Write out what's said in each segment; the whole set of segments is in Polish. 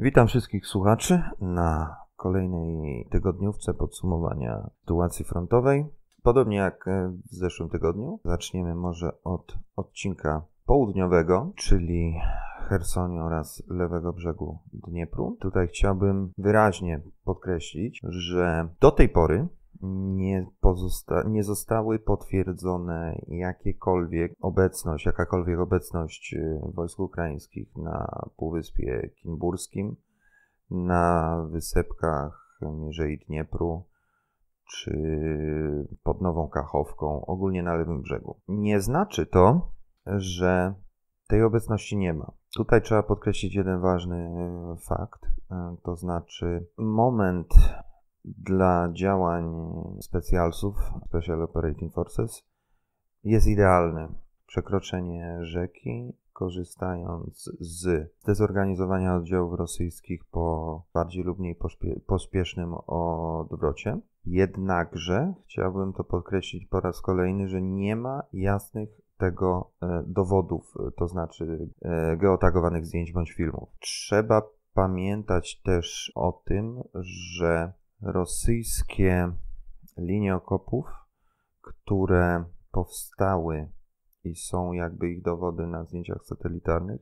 Witam wszystkich słuchaczy na kolejnej tygodniówce podsumowania sytuacji frontowej. Podobnie jak w zeszłym tygodniu, zaczniemy może od odcinka południowego, czyli Chersoniu oraz lewego brzegu Dniepru. Tutaj chciałbym wyraźnie podkreślić, że do tej pory nie zostały potwierdzone jakakolwiek obecność wojsk ukraińskich na Półwyspie Kinburskim, na wysepkach Mierzei Dniepru czy pod Nową Kachowką, ogólnie na lewym brzegu. Nie znaczy to, że tej obecności nie ma. Tutaj trzeba podkreślić jeden ważny fakt, to znaczy moment dla działań specjalsów, Special Operating Forces, jest idealny. Przekroczenie rzeki, korzystając z dezorganizowania oddziałów rosyjskich po bardziej lub mniej pospiesznym odwrocie. Jednakże chciałbym to podkreślić po raz kolejny, że nie ma jasnych tego dowodów, to znaczy geotagowanych zdjęć bądź filmów. Trzeba pamiętać też o tym, że rosyjskie linie okopów, które powstały i są jakby ich dowody na zdjęciach satelitarnych,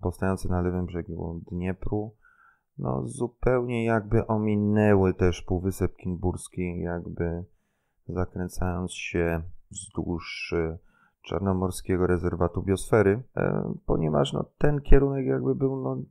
powstające na lewym brzegu Dniepru, no zupełnie jakby ominęły też Półwysep Kinburski, jakby zakręcając się wzdłuż Czarnomorskiego Rezerwatu Biosfery, ponieważ no, ten kierunek jakby był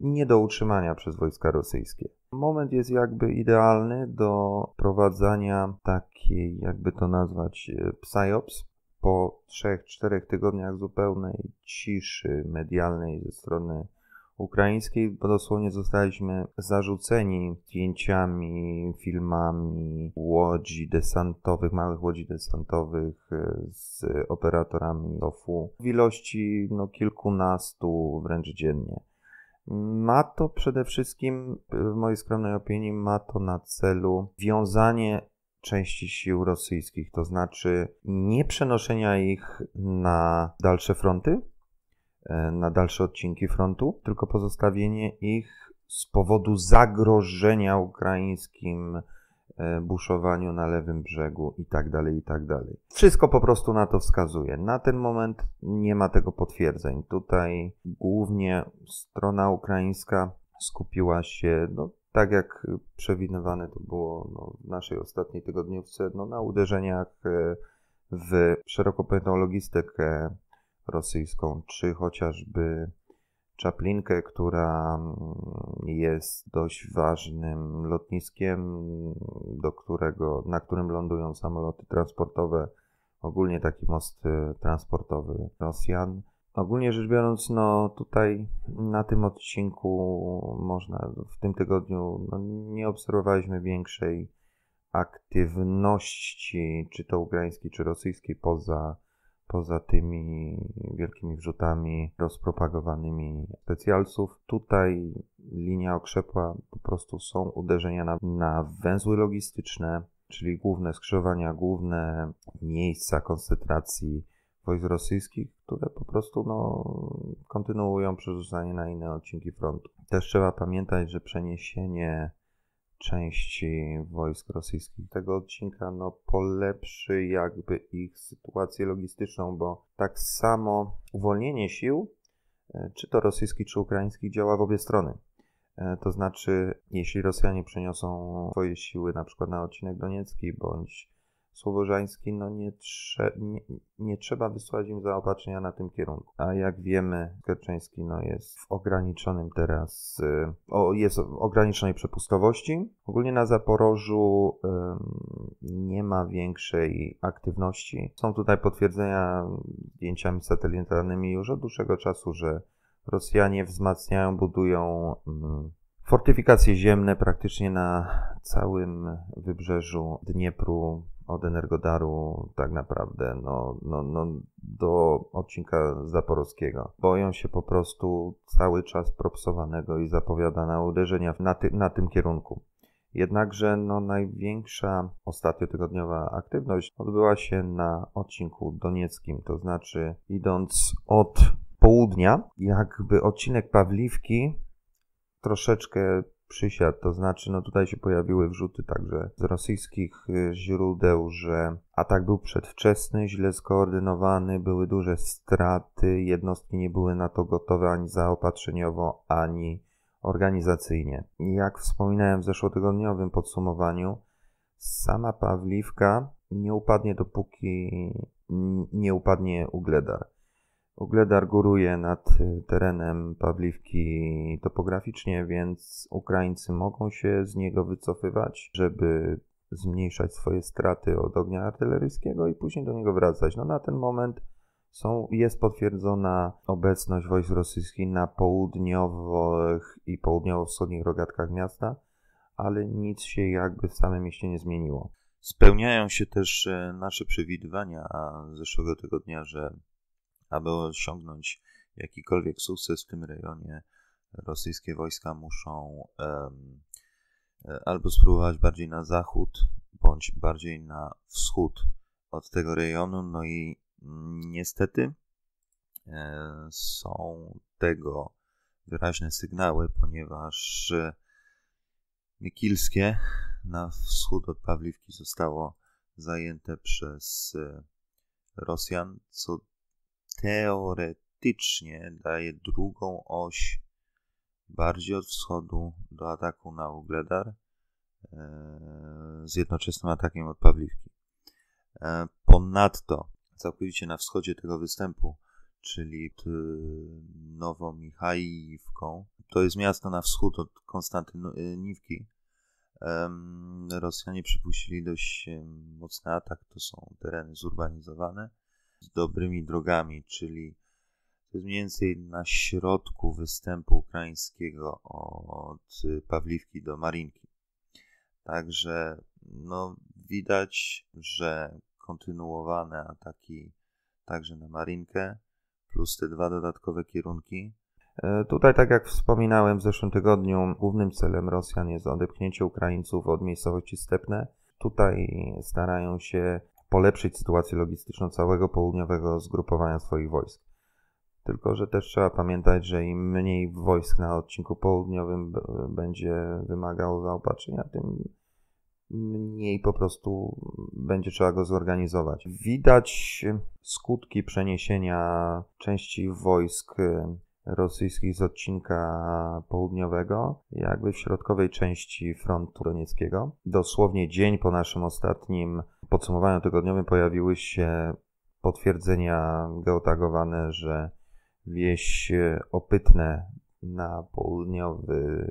nie do utrzymania przez wojska rosyjskie. Moment jest jakby idealny do prowadzenia takiej, jakby to nazwać, psyops. Po 3-4 tygodniach zupełnej ciszy medialnej ze strony ukraińskiej, bo dosłownie zostaliśmy zarzuceni zdjęciami, filmami łodzi desantowych, małych łodzi desantowych z operatorami DOFU w ilości kilkunastu wręcz dziennie. Ma to przede wszystkim, w mojej skromnej opinii, ma to na celu wiązanie części sił rosyjskich, to znaczy nie przenoszenia ich na dalsze fronty, na dalsze odcinki frontu, tylko pozostawienie ich z powodu zagrożenia ukraińskim buszowaniu na lewym brzegu i tak dalej, i tak dalej. Wszystko po prostu na to wskazuje. Na ten moment nie ma tego potwierdzeń. Tutaj głównie strona ukraińska skupiła się, tak jak przewidywane to było w naszej ostatniej tygodniówce, na uderzeniach w szeroko pojętą logistykę rosyjską, czy chociażby Czaplinkę, która jest dość ważnym lotniskiem, na którym lądują samoloty transportowe, ogólnie taki most transportowy Rosjan. Ogólnie rzecz biorąc, tutaj na tym odcinku w tym tygodniu nie obserwowaliśmy większej aktywności, czy to ukraińskiej, czy rosyjskiej, poza tymi wielkimi wrzutami rozpropagowanymi specjalców. Tutaj linia okrzepła, po prostu są uderzenia na węzły logistyczne, czyli główne skrzyżowania, główne miejsca koncentracji wojsk rosyjskich, które po prostu kontynuują przerzucanie na inne odcinki frontu. Też trzeba pamiętać, że przeniesienie części wojsk rosyjskich tego odcinka polepszy jakby ich sytuację logistyczną, bo tak samo uwolnienie sił, czy to rosyjskich, czy ukraińskich, działa w obie strony. To znaczy, jeśli Rosjanie przeniosą swoje siły na przykład na odcinek doniecki bądź słowożański, nie trzeba wysłać im zaopatrzenia na tym kierunku. A jak wiemy, Gerczeński jest w ograniczonym teraz, jest w ograniczonej przepustowości. Ogólnie na Zaporożu nie ma większej aktywności. Są tutaj potwierdzenia zdjęciami satelitarnymi już od dłuższego czasu, że Rosjanie wzmacniają, budują fortyfikacje ziemne praktycznie na całym wybrzeżu Dniepru, od Energodaru tak naprawdę do odcinka zaporowskiego. Boją się po prostu cały czas propsowanego i zapowiadane uderzenia na tym kierunku. Jednakże największa ostatniotygodniowa aktywność odbyła się na odcinku donieckim, to znaczy idąc od południa, jakby odcinek Pawliwki troszeczkę przysiadł, to znaczy no tutaj się pojawiły wrzuty także z rosyjskich źródeł, że atak był przedwczesny, źle skoordynowany, były duże straty, jednostki nie były na to gotowe ani zaopatrzeniowo, ani organizacyjnie. Jak wspominałem w zeszłotygodniowym podsumowaniu, sama Pawliwka nie upadnie, dopóki nie upadnie Wuhłedar. Wuhłedar góruje nad terenem Pawliwki topograficznie, więc Ukraińcy mogą się z niego wycofywać, żeby zmniejszać swoje straty od ognia artyleryjskiego i później do niego wracać. No na ten moment jest potwierdzona obecność wojsk rosyjskich na południowych i południowo-wschodnich rogatkach miasta, ale nic się jakby w samym mieście nie zmieniło. Spełniają się też nasze przewidywania z zeszłego tygodnia, że aby osiągnąć jakikolwiek sukces w tym rejonie, rosyjskie wojska muszą albo spróbować bardziej na zachód, bądź bardziej na wschód od tego rejonu. No i niestety są tego wyraźne sygnały, ponieważ Mikilskie na wschód od Pawliwki zostało zajęte przez Rosjan, co teoretycznie daje drugą oś bardziej od wschodu do ataku na Wuhłedar z jednoczesnym atakiem od Pawliwki. Ponadto całkowicie na wschodzie tego występu, czyli Nową Michajówką, to jest miasto na wschód od Konstantyniwki, Rosjanie przypuścili dość mocny atak. To są tereny zurbanizowane z dobrymi drogami, czyli to jest mniej więcej na środku występu ukraińskiego od Pawliwki do Maryńki. Także no, widać, że kontynuowane ataki także na Maryńkę, plus te dwa dodatkowe kierunki. Tutaj, tak jak wspominałem w zeszłym tygodniu, głównym celem Rosjan jest odepchnięcie Ukraińców od miejscowości Stepne. Tutaj starają się polepszyć sytuację logistyczną całego południowego zgrupowania swoich wojsk. Tylko że też trzeba pamiętać, że im mniej wojsk na odcinku południowym będzie wymagało zaopatrzenia, tym mniej po prostu będzie trzeba go zorganizować. Widać skutki przeniesienia części wojsk rosyjskich z odcinka południowego, jakby w środkowej części frontu donieckiego. Dosłownie dzień po naszym ostatnim podsumowaniu tygodniowym pojawiły się potwierdzenia geotagowane, że wieś Opytne na południowy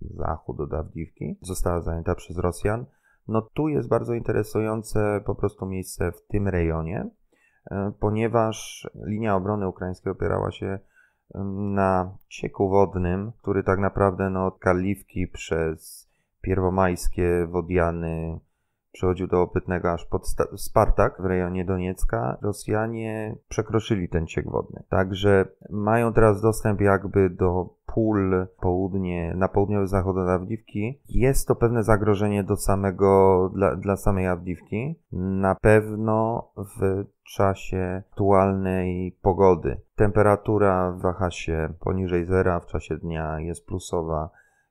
zachód od Awdiwki została zajęta przez Rosjan. No tu jest bardzo interesujące po prostu miejsce w tym rejonie, ponieważ linia obrony ukraińskiej opierała się na cieku wodnym, który tak naprawdę od Kaliwki przez Pierwomajskie, Wodiany przechodził do Opytnego aż pod Spartak w rejonie Doniecka. Rosjanie przekroczyli ten ciek wodny. Także mają teraz dostęp jakby do pól na południowy zachód od Awdiwki. Jest to pewne zagrożenie dla samej Awdiwki. Na pewno w czasie aktualnej pogody. Temperatura waha się poniżej zera, w czasie dnia jest plusowa.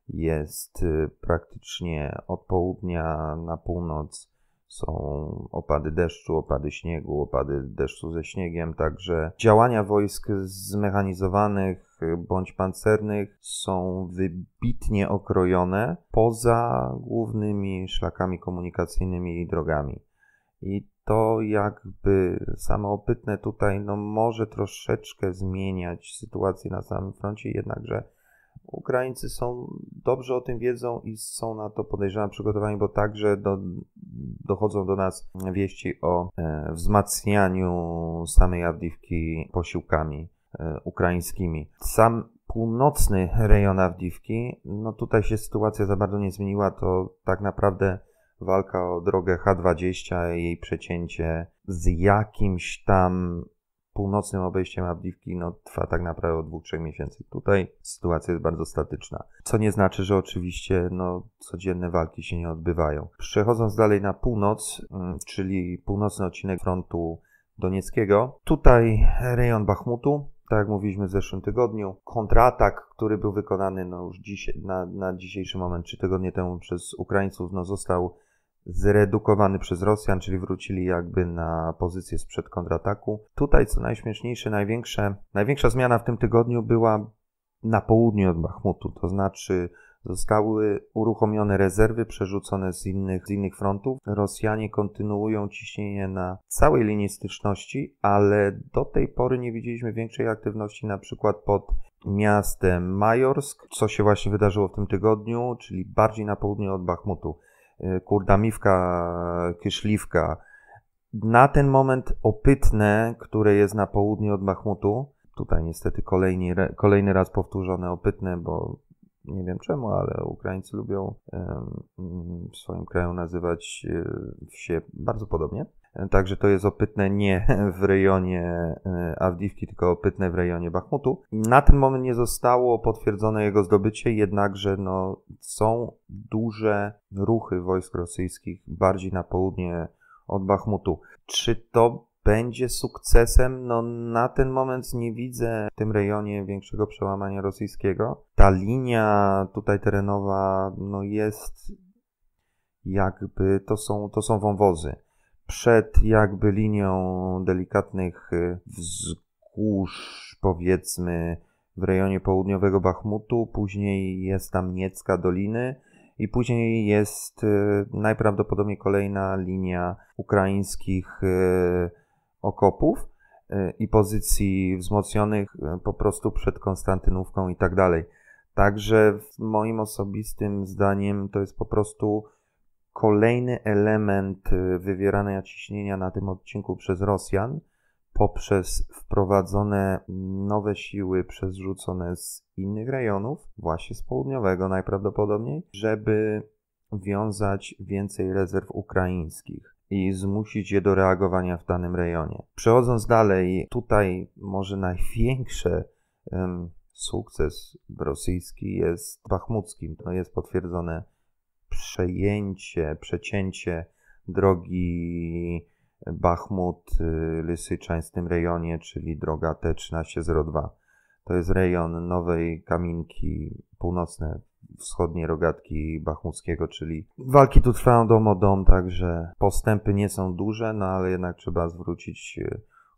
Jest praktycznie od południa na północ są opady deszczu, opady śniegu, opady deszczu ze śniegiem, także działania wojsk zmechanizowanych bądź pancernych są wybitnie okrojone poza głównymi szlakami komunikacyjnymi i drogami. I to jakby samo Opytne tutaj może troszeczkę zmieniać sytuację na samym froncie, jednakże Ukraińcy dobrze o tym wiedzą i są na to, podejrzewam, przygotowani, bo także dochodzą do nas wieści o wzmacnianiu samej Awdiwki posiłkami ukraińskimi. Sam północny rejon Awdiwki, tutaj się sytuacja za bardzo nie zmieniła, to tak naprawdę walka o drogę H20 i jej przecięcie z jakimś tam północnym obejściem Awdiwki trwa tak naprawdę od 2-3 miesięcy. Tutaj sytuacja jest bardzo statyczna, co nie znaczy, że oczywiście codzienne walki się nie odbywają. Przechodząc dalej na północ, czyli północny odcinek frontu donieckiego, tutaj rejon Bachmutu, tak jak mówiliśmy w zeszłym tygodniu, kontratak, który był wykonany no już dzisiaj, na dzisiejszy moment, 3 tygodnie temu przez Ukraińców, no został zredukowany przez Rosjan, czyli wrócili jakby na pozycję sprzed kontrataku. Tutaj co najśmieszniejsze, największa zmiana w tym tygodniu była na południu od Bachmutu, to znaczy zostały uruchomione rezerwy przerzucone z innych frontów. Rosjanie kontynuują ciśnienie na całej linii styczności, ale do tej pory nie widzieliśmy większej aktywności na przykład pod miastem Majorsk, co się właśnie wydarzyło w tym tygodniu, czyli bardziej na południu od Bachmutu. Kurdamiwka, Kyszliwka. Na ten moment Opytne, które jest na południu od Bachmutu, tutaj niestety kolejny raz powtórzone Opytne, bo nie wiem czemu, ale Ukraińcy lubią w swoim kraju nazywać wsie bardzo podobnie. Także to jest Opytne nie w rejonie Awdiwki, tylko Opytne w rejonie Bachmutu. Na ten moment nie zostało potwierdzone jego zdobycie, jednakże no, są duże ruchy wojsk rosyjskich bardziej na południe od Bachmutu. Czy to będzie sukcesem? No na ten moment nie widzę w tym rejonie większego przełamania rosyjskiego. Ta linia tutaj terenowa no jest jakby, to są wąwozy. Przed jakby linią delikatnych wzgórz, powiedzmy, w rejonie południowego Bachmutu, później jest tam Niecka Doliny i później jest najprawdopodobniej kolejna linia ukraińskich okopów i pozycji wzmocnionych po prostu przed Konstantynówką i tak dalej. Także moim osobistym zdaniem to jest po prostu kolejny element wywierania ciśnienia na tym odcinku przez Rosjan poprzez wprowadzone nowe siły przerzucone z innych rejonów, właśnie z południowego najprawdopodobniej, żeby wiązać więcej rezerw ukraińskich i zmusić je do reagowania w danym rejonie. Przechodząc dalej, tutaj może największy sukces rosyjski jest bachmuckim. To jest potwierdzone przecięcie drogi Bachmut-Lysyczań w tym rejonie, czyli droga T1302. To jest rejon Nowej Kaminki, północne, wschodnie rogatki bachmuckiego, czyli walki tu trwają dom o dom, także postępy nie są duże, no ale jednak trzeba zwrócić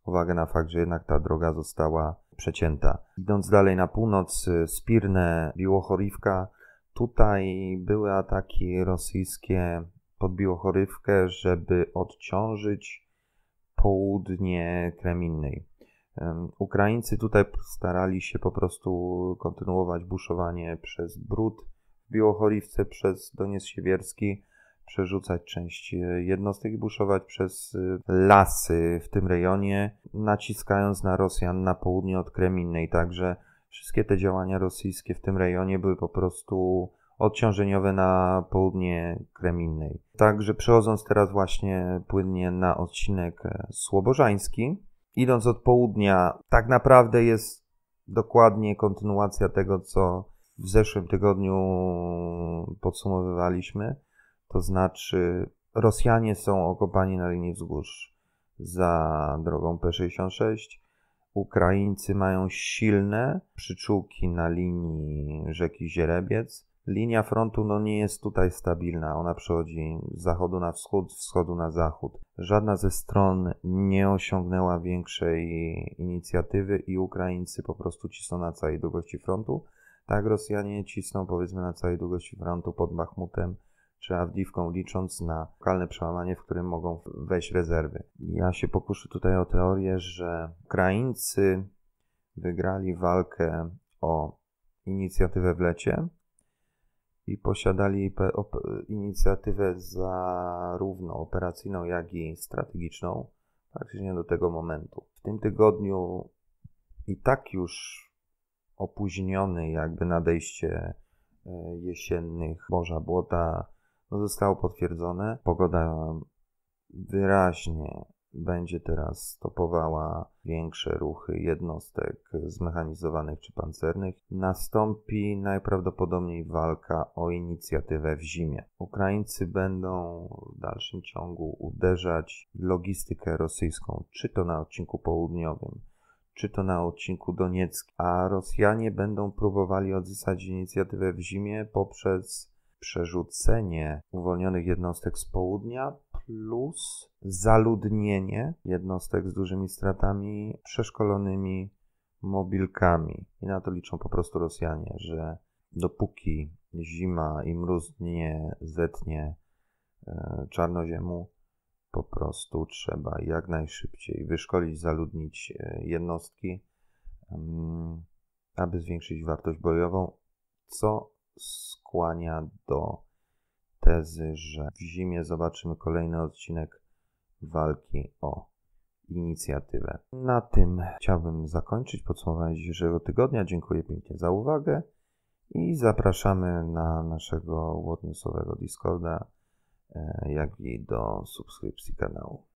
uwagę na fakt, że jednak ta droga została przecięta. Idąc dalej na północ, Spirne, Biłohoriwka. Tutaj były ataki rosyjskie pod Biłohorywkę, żeby odciążyć południe Kreminnej. Ukraińcy tutaj starali się po prostu kontynuować buszowanie przez Brud w Biłohorywce, przez Doniec Siewierski, przerzucać część jednostek i buszować przez lasy w tym rejonie, naciskając na Rosjan na południe od Kreminnej. Także wszystkie te działania rosyjskie w tym rejonie były po prostu odciążeniowe na południe Kreminnej. Także przechodząc teraz właśnie płynnie na odcinek słobożański, idąc od południa, tak naprawdę jest dokładnie kontynuacja tego, co w zeszłym tygodniu podsumowywaliśmy. To znaczy Rosjanie są okopani na linii wzgórz za drogą P66, Ukraińcy mają silne przyczółki na linii rzeki Zierebiec. Linia frontu no, nie jest tutaj stabilna. Ona przechodzi z zachodu na wschód, z wschodu na zachód. Żadna ze stron nie osiągnęła większej inicjatywy i Ukraińcy po prostu cisną na całej długości frontu. Tak Rosjanie cisną powiedzmy na całej długości frontu pod Bachmutem czy Awdiwką, licząc na lokalne przełamanie, w którym mogą wejść rezerwy. Ja się pokuszę tutaj o teorię, że Ukraińcy wygrali walkę o inicjatywę w lecie i posiadali inicjatywę zarówno operacyjną, jak i strategiczną praktycznie do tego momentu. W tym tygodniu i tak już opóźniony jakby nadejście jesiennych morza błota no zostało potwierdzone. Pogoda wyraźnie będzie teraz stopowała większe ruchy jednostek zmechanizowanych czy pancernych. Nastąpi najprawdopodobniej walka o inicjatywę w zimie. Ukraińcy będą w dalszym ciągu uderzać w logistykę rosyjską, czy to na odcinku południowym, czy to na odcinku donieckim, a Rosjanie będą próbowali odzyskać inicjatywę w zimie poprzez przerzucenie uwolnionych jednostek z południa plus zaludnienie jednostek z dużymi stratami przeszkolonymi mobilkami. I na to liczą po prostu Rosjanie, że dopóki zima i mróz nie zetnie czarnoziemu, po prostu trzeba jak najszybciej wyszkolić, zaludnić jednostki, aby zwiększyć wartość bojową, co skłania do tezy, że w zimie zobaczymy kolejny odcinek walki o inicjatywę. Na tym chciałbym zakończyć podsumowanie dzisiejszego tygodnia. Dziękuję pięknie za uwagę i zapraszamy na naszego newsowego Discorda, jak i do subskrypcji kanału.